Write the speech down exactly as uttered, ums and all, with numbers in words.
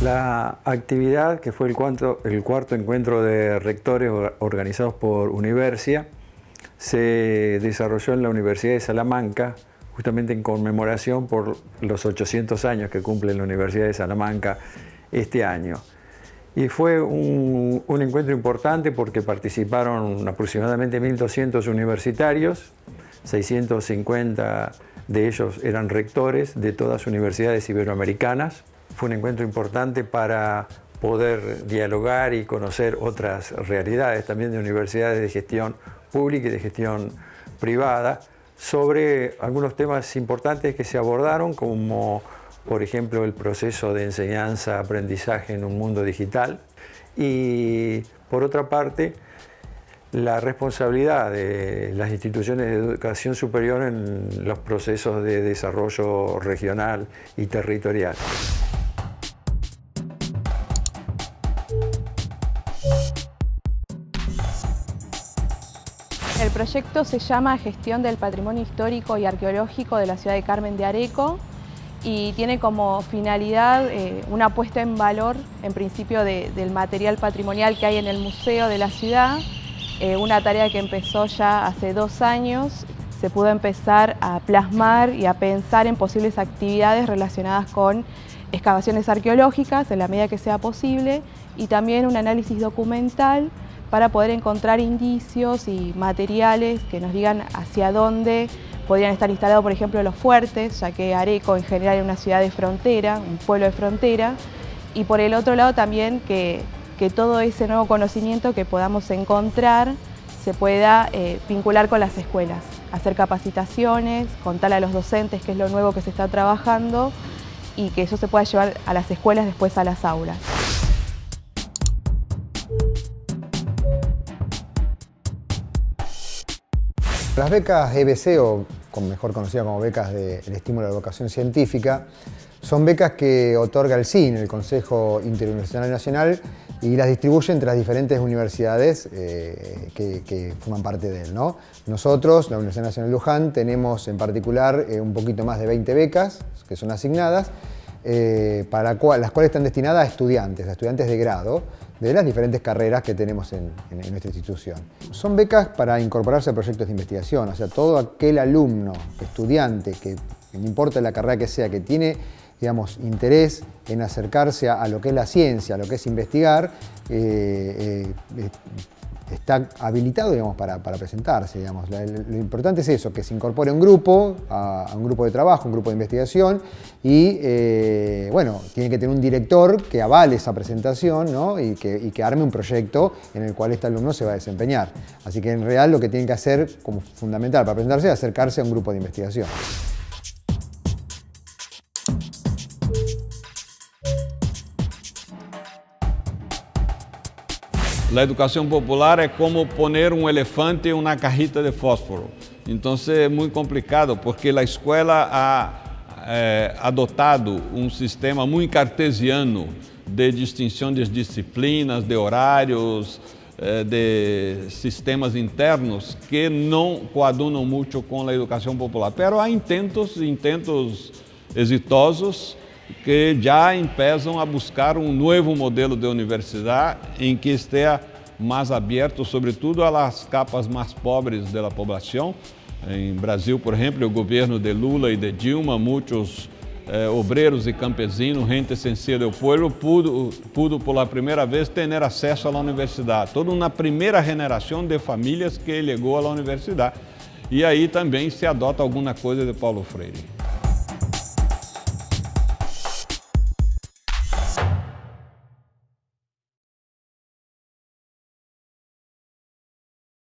La actividad, que fue el cuarto, el cuarto encuentro de rectores organizados por Universia, se desarrolló en la Universidad de Salamanca, justamente en conmemoración por los ochocientos años que cumple la Universidad de Salamanca este año. Y fue un, un encuentro importante porque participaron aproximadamente mil doscientos universitarios, seiscientos cincuenta de ellos eran rectores de todas las universidades iberoamericanas. Fue un encuentro importante para poder dialogar y conocer otras realidades también de universidades de gestión pública y de gestión privada sobre algunos temas importantes que se abordaron, como por ejemplo el proceso de enseñanza-aprendizaje en un mundo digital, y por otra parte la responsabilidad de las instituciones de educación superior en los procesos de desarrollo regional y territorial. El proyecto se llama Gestión del Patrimonio Histórico y Arqueológico de la Ciudad de Carmen de Areco y tiene como finalidad eh, una puesta en valor, en principio, de, del material patrimonial que hay en el Museo de la Ciudad, eh, una tarea que empezó ya hace dos años. Se pudo empezar a plasmar y a pensar en posibles actividades relacionadas con excavaciones arqueológicas, en la medida que sea posible, y también un análisis documental para poder encontrar indicios y materiales que nos digan hacia dónde podrían estar instalados, por ejemplo, los fuertes, ya que Areco en general es una ciudad de frontera, un pueblo de frontera, y por el otro lado también que, que todo ese nuevo conocimiento que podamos encontrar se pueda eh, vincular con las escuelas, hacer capacitaciones, contar a los docentes qué es lo nuevo que se está trabajando y que eso se pueda llevar a las escuelas, después a las aulas. Las becas E B C, o mejor conocidas como becas del estímulo a la vocación científica, son becas que otorga el C I N, el Consejo Interuniversitario Nacional, y las distribuye entre las diferentes universidades eh, que, que forman parte de él, ¿no? Nosotros, la Universidad Nacional de Luján, tenemos en particular eh, un poquito más de veinte becas que son asignadas, eh, para la cual, las cuales están destinadas a estudiantes, a estudiantes de grado, de las diferentes carreras que tenemos en, en, en nuestra institución. Son becas para incorporarse a proyectos de investigación, o sea, todo aquel alumno, estudiante, que no importa la carrera que sea, que tiene, digamos, interés en acercarse a, a lo que es la ciencia, a lo que es investigar, eh, eh, está habilitado, digamos, para, para presentarse, digamos. La, lo importante es eso, que se incorpore a un grupo, a, a un grupo de trabajo, un grupo de investigación, y, eh, bueno, tiene que tener un director que avale esa presentación, ¿no? y, que, y que arme un proyecto en el cual este alumno se va a desempeñar. Así que, en real, lo que tienen que hacer como fundamental para presentarse es acercarse a un grupo de investigación. La educación popular es como poner un elefante en una cajita de fósforo. Entonces es muy complicado porque la escuela ha eh, adoptado un sistema muy cartesiano de distinción de disciplinas, de horarios, eh, de sistemas internos que no coadunan mucho con la educación popular. Pero hay intentos, intentos exitosos, que já empeçam a buscar um novo modelo de universidade em que esteja mais aberto, sobretudo às capas mais pobres da população. Em Brasil, por exemplo, o governo de Lula e de Dilma, muitos eh, obreiros e campesinos, gente sensível ao povo, pudo, pudo pela primeira vez ter acesso à universidade. Toda uma primeira geração de famílias que chegou à universidade. E aí também se adota alguma coisa de Paulo Freire.